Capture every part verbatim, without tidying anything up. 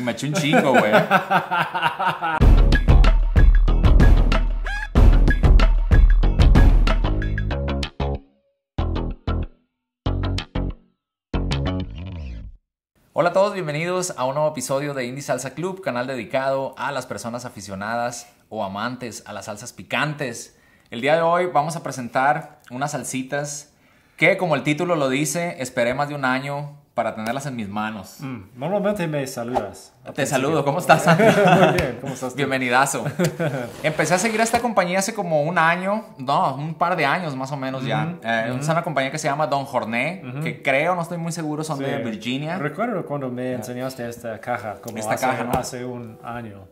Me maché un chingo, güey. Hola a todos, bienvenidos a un nuevo episodio de Indie Salsa Club, canal dedicado a las personas aficionadas o amantes a las salsas picantes. El día de hoy vamos a presentar unas salsitas que, como el título lo dice, esperé más de un año para tenerlas en mis manos. Mm, normalmente me saludas. Te principio. saludo, ¿cómo estás, Andy? Muy bien, ¿cómo estás tú? Bienvenidazo. Empecé a seguir a esta compañía hace como un año, no, un par de años más o menos mm-hmm. ya. Eh, mm-hmm. Es una compañía que se llama Don Horné, mm-hmm. que creo, no estoy muy seguro, son sí. de Virginia. Recuerdo cuando me enseñaste esta caja, como esta hace, caja, ¿no? hace un año.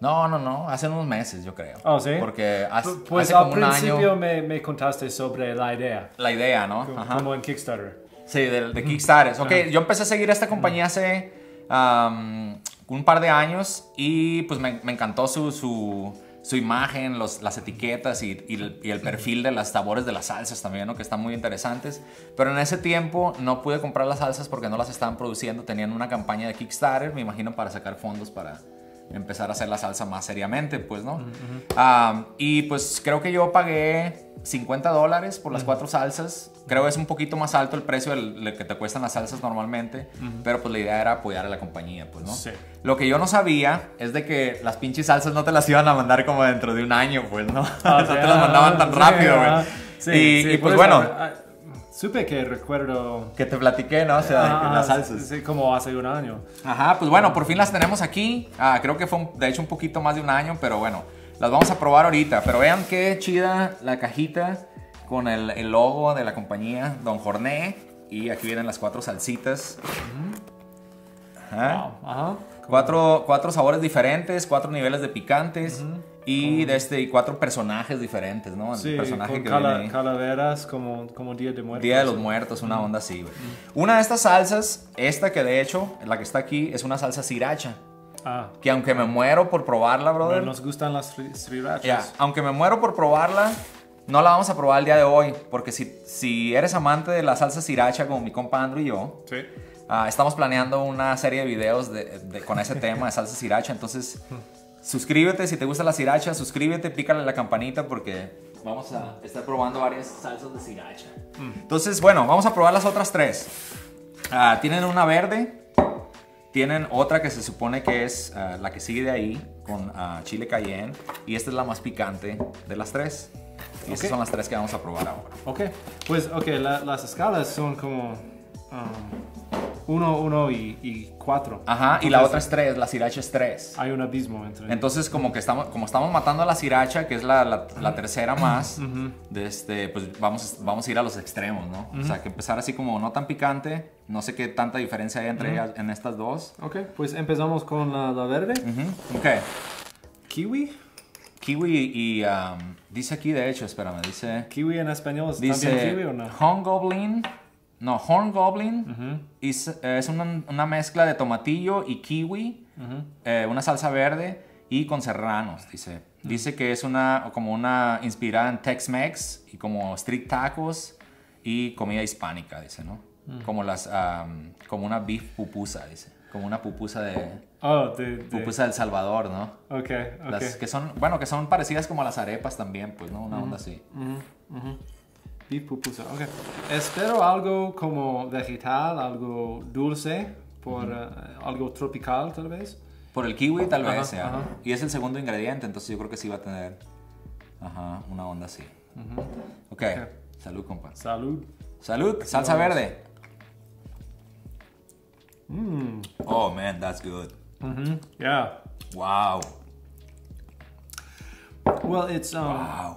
No, no, no, hace unos meses yo creo. Oh, ¿sí? Porque hace, pues hace como un año... Pues al principio me, me contaste sobre la idea. La idea, ¿no? Como, Ajá. como en Kickstarter. Sí, de, de Kickstarter. Ok, uh-huh. yo empecé a seguir a esta compañía hace um, un par de años y pues me, me encantó su, su, su imagen, los, las etiquetas y, y, el, y el perfil de los sabores de las salsas también, ¿no? Que están muy interesantes. Pero en ese tiempo no pude comprar las salsas porque no las estaban produciendo. Tenían una campaña de Kickstarter, me imagino, para sacar fondos para... empezar a hacer la salsa más seriamente, pues, ¿no? Uh-huh. um, y pues creo que yo pagué cincuenta dólares por las uh-huh. cuatro salsas. Creo que es un poquito más alto el precio del, del que te cuestan las salsas normalmente, uh-huh. pero pues la idea era apoyar a la compañía, pues, ¿no? Sí. Lo que yo no sabía es de que las pinches salsas no te las iban a mandar como dentro de un año, pues, ¿no? Ah, o sea, no te las mandaban tan sí, rápido, güey. Ah, sí, y, sí, y pues bueno... Saber. Supe que recuerdo... Que te platiqué, ¿no? O sea, ah, las salsas. Sí, como hace un año. Ajá, pues bueno, por fin las tenemos aquí. Ah, creo que fue, un, de hecho, un poquito más de un año, pero bueno, las vamos a probar ahorita. Pero vean qué chida la cajita con el, el logo de la compañía Don Horné. Y aquí vienen las cuatro salsitas. Ajá. Wow. Ajá. Cuatro, cuatro sabores diferentes, cuatro niveles de picantes. Uh-huh. Y de este, cuatro personajes diferentes, ¿no? El sí, personaje con que cala, viene calaveras como, como Día de Muertos. Día de los Muertos, una mm. onda así, güey. Mm. Una de estas salsas, esta que de hecho, la que está aquí, es una salsa sriracha. Ah. Que aunque me muero por probarla, brother. Nos gustan las srirachas. Yeah, aunque me muero por probarla, no la vamos a probar el día de hoy. Porque si, si eres amante de la salsa sriracha como mi compa Andrew y yo... Sí. Uh, estamos planeando una serie de videos de, de, con ese tema de salsa sriracha, entonces... Suscríbete si te gusta la sriracha, suscríbete, pícale la campanita porque vamos a estar probando varias salsas de sriracha. Mm. Entonces, bueno, vamos a probar las otras tres. Uh, tienen una verde, tienen otra que se supone que es uh, la que sigue de ahí con uh, chile Cayenne y esta es la más picante de las tres. Okay. Estas son las tres que vamos a probar ahora. Ok, pues ok, la, las escalas son como... Um... Uno, uno y, y cuatro. Ajá, entonces, y la otra es tres, la sriracha es tres. Hay un abismo entre... Entonces, como que estamos, como estamos matando a la sriracha, que es la, la, la tercera más, uh-huh. de este, pues vamos, vamos a ir a los extremos, ¿no? Uh-huh. O sea, que empezar así como no tan picante, no sé qué tanta diferencia hay entre uh-huh. ellas, en estas dos. Ok, pues empezamos con la, la verde. Uh-huh. Ok. Kiwi. Kiwi y... Um, dice aquí, de hecho, espérame, dice... Kiwi en español, ¿es dice, también kiwi o no? Hongoblin. No, Horn Goblin uh-huh. es, es una, una mezcla de tomatillo y kiwi, uh-huh. eh, una salsa verde y con serranos, dice. Uh-huh. Dice que es una, como una inspirada en Tex-Mex y como street tacos y comida hispánica, dice, ¿no? Uh-huh. Como las, um, como una beef pupusa, dice. Como una pupusa de... Oh, de, de... Pupusa del Salvador, ¿no? Ok, ok. Las que son, bueno, que son parecidas como a las arepas también, pues, ¿no? Una uh-huh. onda así. Uh-huh. Uh-huh. Y pupusa, ok. Espero algo como vegetal, algo dulce, por uh-huh. uh, algo tropical tal vez. Por el kiwi tal uh-huh. vez, uh-huh. y es el segundo ingrediente, entonces yo creo que sí va a tener uh-huh, una onda así. Uh-huh. Okay. Ok, salud compa. Salud. Salud, salsa no, verde. Mm. Oh man, that's good. Uh-huh. Yeah. Wow. Well, it's... Um... Wow.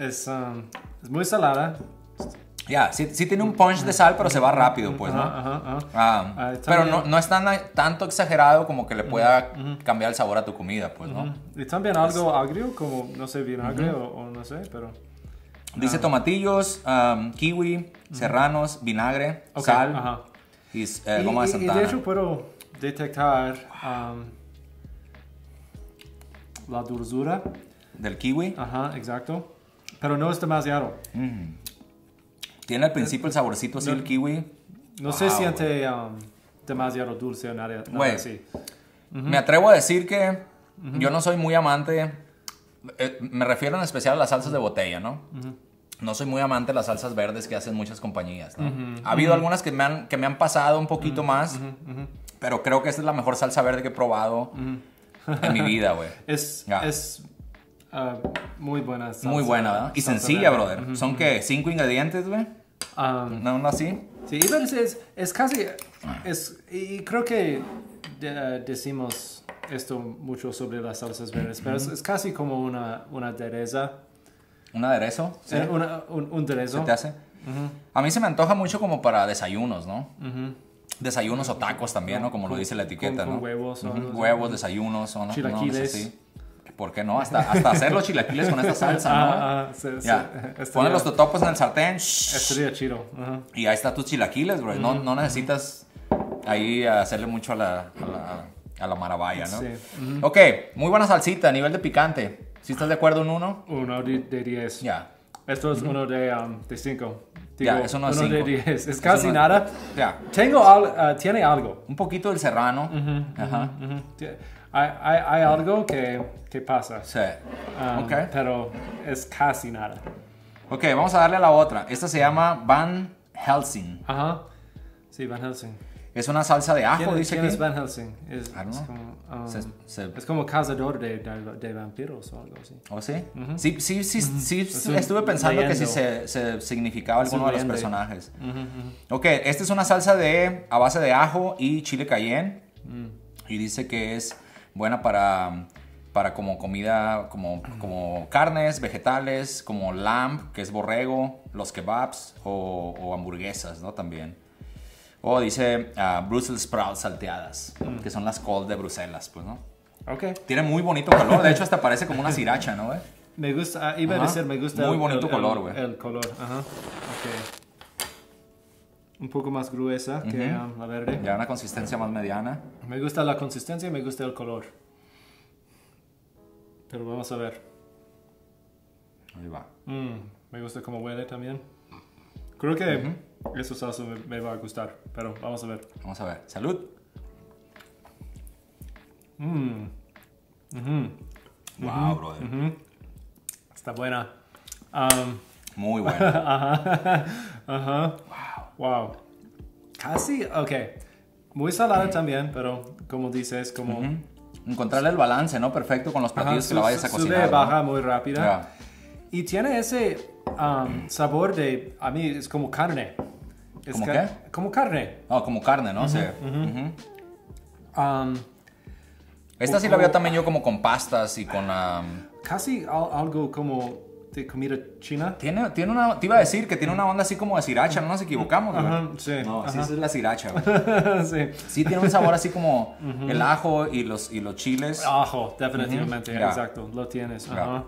it's... Um... Es muy salada. Ya, yeah, sí, sí tiene un punch de sal, pero se va rápido, pues, ¿no? Uh-huh, uh-huh. Um, uh, pero no, no es tan, tanto exagerado como que le pueda uh-huh. cambiar el sabor a tu comida, pues, ¿no? Uh-huh. Y también algo agrio, como, no sé, bien agrio uh-huh. o, o no sé, pero... Dice uh-huh. tomatillos, um, kiwi, uh-huh. serranos, vinagre, okay. sal uh-huh. y eh, goma de Santana. Y, y de hecho puedo detectar um, la dulzura. ¿Del kiwi? Ajá, uh-huh, exacto. Pero no es demasiado. Mm. Tiene al principio el saborcito así no, el kiwi. No wow, se siente um, demasiado dulce o nada, nada Wait, así. Uh -huh. Me atrevo a decir que uh -huh. yo no soy muy amante, eh, me refiero en especial a las salsas de botella, ¿no? Uh -huh. No soy muy amante de las salsas verdes que hacen muchas compañías, ¿no? Uh -huh. Ha habido uh -huh. algunas que me, han, que me han pasado un poquito uh -huh. más, uh -huh. Uh -huh. pero creo que esta es la mejor salsa verde que he probado uh -huh. en mi vida, güey. Es... Yeah. es... Uh, muy buena salsa. Muy buena, ¿verdad? Y sencilla, verde. brother. Uh-huh, Son uh-huh. que cinco ingredientes, güey. Um, no, no así. Sí, pero es, es casi. Es, y creo que de, decimos esto mucho sobre las salsas verdes, pero uh-huh. es, es casi como una, una adereza. ¿Un aderezo? Sí. Eh, una, un, un aderezo. ¿Se te hace? Uh-huh. A mí se me antoja mucho como para desayunos, ¿no? Uh-huh. Desayunos o tacos también, ¿no? Como con, lo dice la etiqueta, con, ¿no? Con huevos. Uh-huh. Huevos, desayunos, o no, chilaquiles. No, así. ¿Por qué no? Hasta, hasta hacer los chilaquiles con esta salsa, ¿no? Ah, ah, sí, yeah. sí. Pones los totopos en el sartén. Estaría chido. Uh -huh. Y ahí están tus chilaquiles, bro. Uh -huh. no, no necesitas ahí hacerle mucho a la, a la, a la maravilla, ¿no? Sí. Uh -huh. Ok, muy buena salsita a nivel de picante. ¿Sí estás de acuerdo en uno? Uno de diez. Ya. Yeah. Esto es uh -huh. uno de, um, de cinco. Ya, yeah, eso no es uno cinco. De diez. Es casi no nada. Es... Yeah. Tengo al, uh, tiene algo. Un poquito del serrano. Uh -huh, Ajá. Uh -huh, uh -huh. Hay, hay, hay algo que, que pasa, sí. um, okay. pero es casi nada. Ok, vamos a darle a la otra. Esta se llama Van Helsing. Ajá, sí, Van Helsing. Es una salsa de ajo, ¿Quién, dice ¿quién aquí? Es Van Helsing? Es, es, como, um, se, se... es como cazador de, de, de vampiros o algo así. ¿Oh, sí? Uh -huh. Sí, sí, sí, uh -huh. sí, sí estuve pensando leyendo. que si se, se significaba alguno de los personajes. Uh -huh, uh -huh. Ok, esta es una salsa de, a base de ajo y chile Cayenne. Uh -huh. Y dice que es... buena para, para como comida, como, como carnes, vegetales, como lamb, que es borrego, los kebabs o, o hamburguesas, ¿no? También. O dice uh, Brussels sprouts salteadas, mm. que son las col de Bruselas, pues, ¿no? Ok. Tiene muy bonito color, de hecho hasta parece como una sriracha, ¿no, güey? Me gusta, iba Ajá. a decir, me gusta. Muy el, bonito el, color, güey. El, el color, Ajá. ok. Un poco más gruesa uh-huh. que um, la verde. Ya una consistencia más mediana. Me gusta la consistencia y me gusta el color. Pero vamos a ver. Ahí va. Mm, me gusta cómo huele también. Creo que uh-huh. eso salsa me, me va a gustar, pero vamos a ver. Vamos a ver. ¡Salud! Mm. Uh-huh. ¡Wow, brother! Uh-huh. Está buena. Um, Muy buena. Ajá. Ajá. Wow. Wow, casi, ok, muy salada también, pero como dices, como... Uh-huh. Encontrarle el balance, ¿no? Perfecto con los platillos Ajá, que la vayas a cocinar. Sube y baja, ¿no? Muy rápida. Yeah. Y tiene ese um, sabor de, a mí es como carne. Es ¿Cómo ca qué? Como carne. Oh, como carne, ¿no? Uh-huh, sí. Uh-huh. Uh-huh. Um, Esta sí la veo también yo como con pastas y con... Um, casi al algo como... de comida china. Tiene, tiene una, te iba a decir que tiene una onda así como de sriracha, no nos equivocamos, güey. Ajá, sí. No, sí, esa es la sriracha, güey. sí. sí, tiene un sabor así como uh-huh. el ajo y los, y los chiles. Ajo, definitivamente, uh-huh. yeah. exacto, lo tienes. Yeah. Uh-huh.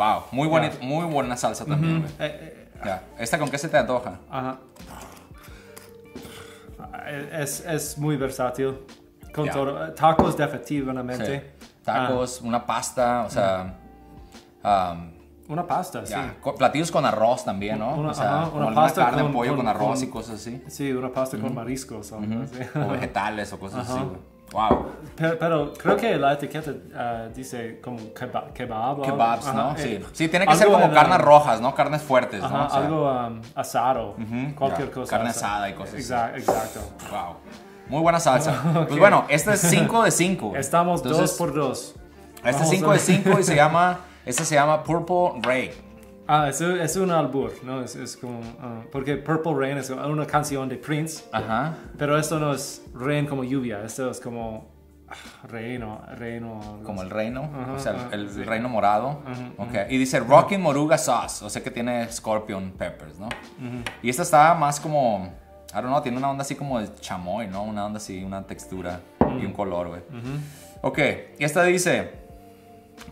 Wow, muy, yeah. bonito, muy buena salsa uh-huh. también, güey. Eh, eh, yeah. ¿Esta con qué se te antoja? Ajá. Uh-huh. es, es muy versátil. Con yeah. todo, tacos, definitivamente. Sí. Tacos, uh-huh. una pasta, o sea... Uh-huh. Um, una pasta, yeah. sí. Platillos con arroz también, ¿no? Una, o sea, ajá, una pasta carne, con pollo con, con arroz con, y cosas así. Sí, una pasta uh-huh. con mariscos. Uh-huh. O vegetales o cosas uh-huh. así. Wow. Pero, pero creo que la etiqueta uh, dice como kebab. Kebab, Kebabs, ¿no? Ajá, sí. Eh, sí, tiene que ser como carnes rojas, ¿no? Carnes fuertes, ajá, ¿no? O sea, algo um, asado, uh-huh, cualquier yeah, cosa. Carne asada y cosas exact, así. Exacto. Wow. Muy buena salsa. Oh, okay. Pues bueno, este es cinco de cinco. Estamos dos por dos. Este es cinco de cinco y se llama... Esta se llama Purple Rain. Ah, es, es un albur, ¿no? Es, es como... Uh, porque Purple Rain es una canción de Prince. Ajá. Pero esto no es rain como lluvia. Esto es como... Uh, reino, reino... Como el reino. Uh-huh, o sea, uh-huh, el, el sí. reino morado. Uh-huh, okay. uh-huh. Y dice Rocking Moruga Sauce. O sea que tiene Scorpion Peppers, ¿no? Uh-huh. Y esta está más como... I don't know, tiene una onda así como de chamoy, ¿no? Una onda así, una textura uh-huh. y un color, güey. Uh-huh. Ok, y esta dice...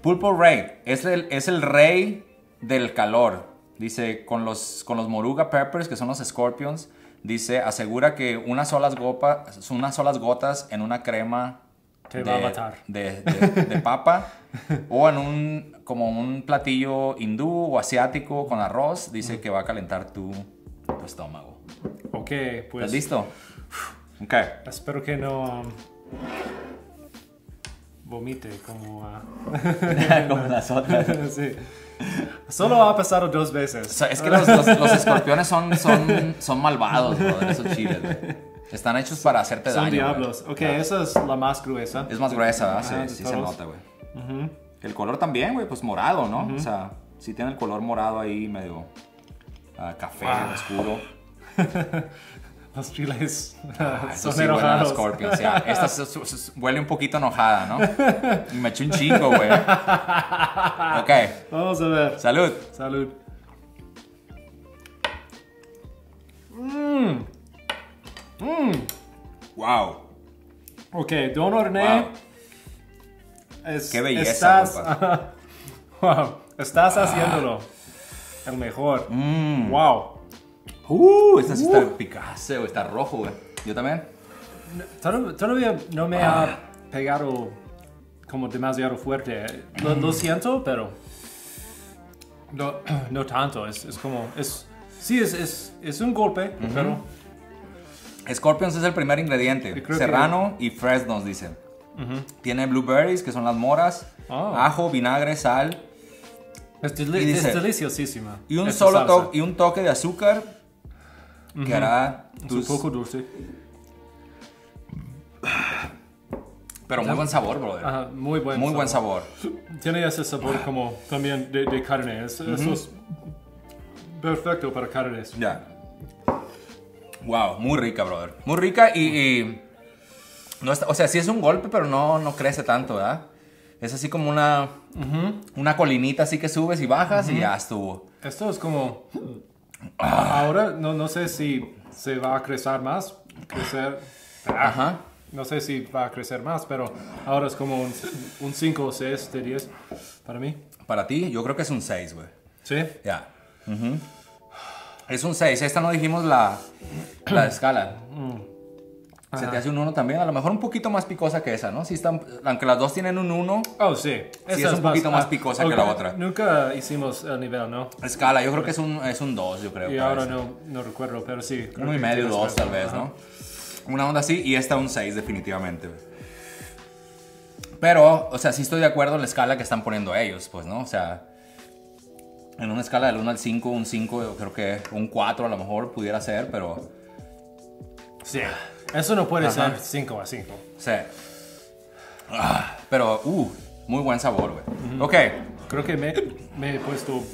Purple Rain es el, es el rey del calor. Dice, con los, con los Moruga Peppers, que son los Scorpions, dice, asegura que unas solas, gopa, unas solas gotas en una crema Te de, va a matar. De, de, de, de papa o en un, como un platillo hindú o asiático con arroz, dice mm. que va a calentar tu, tu estómago. Ok, pues... ¿Estás listo? Ok. Espero que no um, vomite como, uh, como las otras. Sí. Solo ha pasado dos veces. So, es que los, los, los escorpiones son, son, son malvados, brother, esos chiles, bro. Están hechos para hacerte son daño. Son diablos. Wey. Ok, claro. Esa es la más gruesa. Es más gruesa, ¿verdad? Ajá, sí, sí se nota, güey. Uh-huh. El color también, güey, pues morado, ¿no? Uh-huh. O sea, sí tiene el color morado ahí, medio uh, café, ah. oscuro. Los chiles uh, ah, son sí enojados. Scorpion, o sea, esta su, su, su, huele un poquito enojada, ¿no? Me eché un chingo, güey. Ok. Vamos a ver. Salud. Salud. Mmm. Mmm. Wow. Ok, Don Horné. Wow. Es, qué belleza. Estás, uh, wow, estás ah. haciéndolo. El mejor. Mm. Wow. Uh, esta sí uh. está picase, güey, está rojo, güey. Yo también. No, todavía no me ah. ha pegado como demasiado fuerte. Lo, lo siento, pero no, no tanto. Es, es como, es, sí, es, es, es un golpe, uh-huh. pero... Scorpions es el primer ingrediente. Serrano que... y fresnos, dicen. Uh-huh. Tiene blueberries, que son las moras, oh. ajo, vinagre, sal. Es, deli y dice, es deliciosísima. Y un solo toque, y un toque de azúcar uh-huh. que hará tus... Es un poco dulce. Pero muy buen sabor, brother. Ajá, muy buen muy sabor. buen sabor. Tiene ese sabor como también de, de carne. Es, uh-huh. Eso es perfecto para carnes. Ya. Yeah. Wow, muy rica, brother. Muy rica y... y no está, o sea, sí es un golpe, pero no, no crece tanto, ¿verdad? Es así como una... Uh-huh. Una colinita así que subes y bajas uh-huh. y ya estuvo. Esto es como... Ah. Ahora no, no sé si se va a crecer más. Crecer... Ajá. No sé si va a crecer más, pero ahora es como un cinco o seis de diez para mí. Para ti, yo creo que es un seis, güey. ¿Sí? Ya. Yeah. Uh-huh. Es un seis. Esta no dijimos la... La escala. Mm. Se te hace un uno también. A lo mejor un poquito más picosa que esa, ¿no? Si están, aunque las dos tienen un uno. Oh, sí. Sí es un poquito más, más picosa uh, okay. que la otra. Nunca hicimos el nivel, ¿no? Escala. Yo creo que es un dos, es un yo creo. Y ahora no, no recuerdo, pero sí. Uno y medio, dos tal vez, ajá. ¿no? Una onda así y esta un seis definitivamente. Pero, o sea, sí estoy de acuerdo en la escala que están poniendo ellos, pues, ¿no? O sea... En una escala del uno al cinco, un cinco, yo creo que un cuatro a lo mejor pudiera ser, pero... Sí, eso no puede ajá. ser cinco a cinco. Sí. Ah, pero, uh, muy buen sabor, güey. Mm-hmm. Ok. Creo que me, me he puesto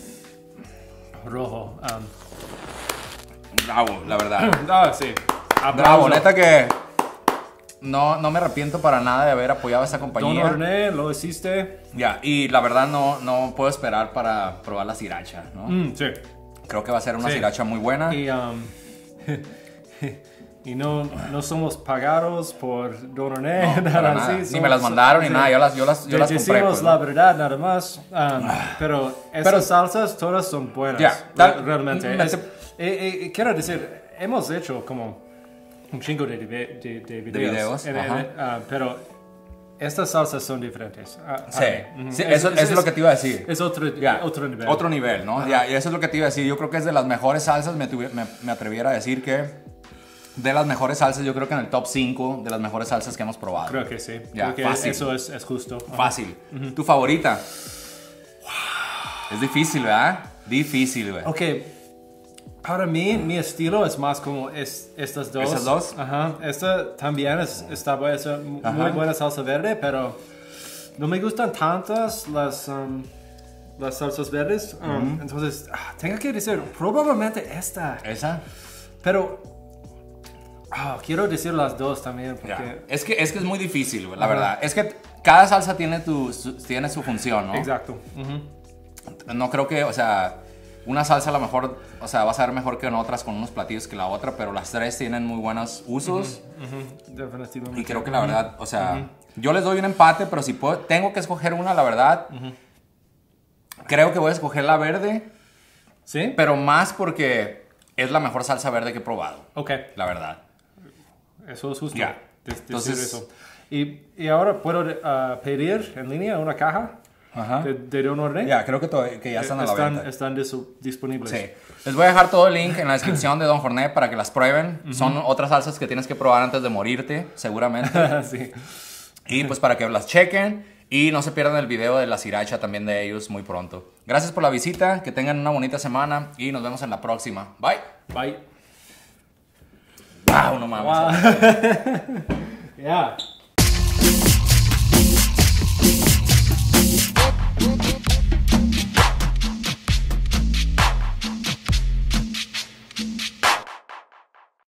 rojo. Um... Bravo, la verdad. Ah, sí. Aplausos. Bravo, neta que... No, no me arrepiento para nada de haber apoyado a esta compañía. Don Horné, lo hiciste. Ya, yeah, y la verdad no, no puedo esperar para probar la sriracha, ¿no? Mm, sí. Creo que va a ser una sí. sriracha muy buena. Y, um, y no, no somos pagados por Don Horné. No, nada, nada. Sí, somos, ni me las mandaron ni sí. nada, yo las, yo las, yo te, las te compré. Decimos pues, la ¿no? verdad nada más, um, pero estas salsas todas son buenas, yeah, tal, realmente. Es, eh, eh, quiero decir, hemos hecho como... un chingo de, de, de, de videos, de videos en, en, uh, pero estas salsas son diferentes. Uh, sí, uh-huh. sí, eso, es, eso es lo que te iba a decir. Es otro, yeah. otro nivel. Otro nivel, ¿no? Uh-huh. yeah, y eso es lo que te iba a decir. Yo creo que es de las mejores salsas, me, tuve, me, me atreviera a decir que de las mejores salsas, yo creo que en el top cinco de las mejores salsas que hemos probado. Creo que sí. Yeah, creo fácil. Que eso es, es justo. Uh-huh. Fácil. Uh-huh. ¿Tu favorita? Wow. Es difícil, ¿verdad? Difícil, güey. Ok. Para mí, mi estilo es más como es, estas dos. ¿Estas dos? Ajá. Esta también es, está buena, es muy ajá. buena salsa verde, pero no me gustan tantas las, um, las salsas verdes. Um, mm-hmm. Entonces, ah, tengo que decir, probablemente esta. ¿Esa? Pero ah, quiero decir las dos también. Porque... Yeah. Es, que, es que es muy difícil, la ajá. verdad. Es que cada salsa tiene, tu, su, tiene su función, ¿no? Exacto. Uh-huh. No creo que, o sea... Una salsa a lo mejor, o sea, va a ser mejor que en otras con unos platillos que la otra, pero las tres tienen muy buenos usos. Uh-huh, uh-huh, definitivamente. Y creo que la verdad, o sea, uh-huh. yo les doy un empate, pero si puedo, tengo que escoger una, la verdad, uh-huh. creo que voy a escoger la verde. ¿Sí? Pero más porque es la mejor salsa verde que he probado. Ok. La verdad. Eso es justo. Ya. Yeah. Entonces... Eso. Y, y ahora puedo uh, pedir en línea una caja. Ajá. De, de Don Horné. Ya, creo que, que ya están a la están, venta. Están disponibles. Sí. Les voy a dejar todo el link en la descripción de Don Horné para que las prueben. Uh-huh. Son otras salsas que tienes que probar antes de morirte, seguramente. Sí. Y pues para que las chequen y no se pierdan el video de la sriracha también de ellos muy pronto. Gracias por la visita, que tengan una bonita semana y nos vemos en la próxima. Bye. Bye. Wow, no mames. Wow. Yeah.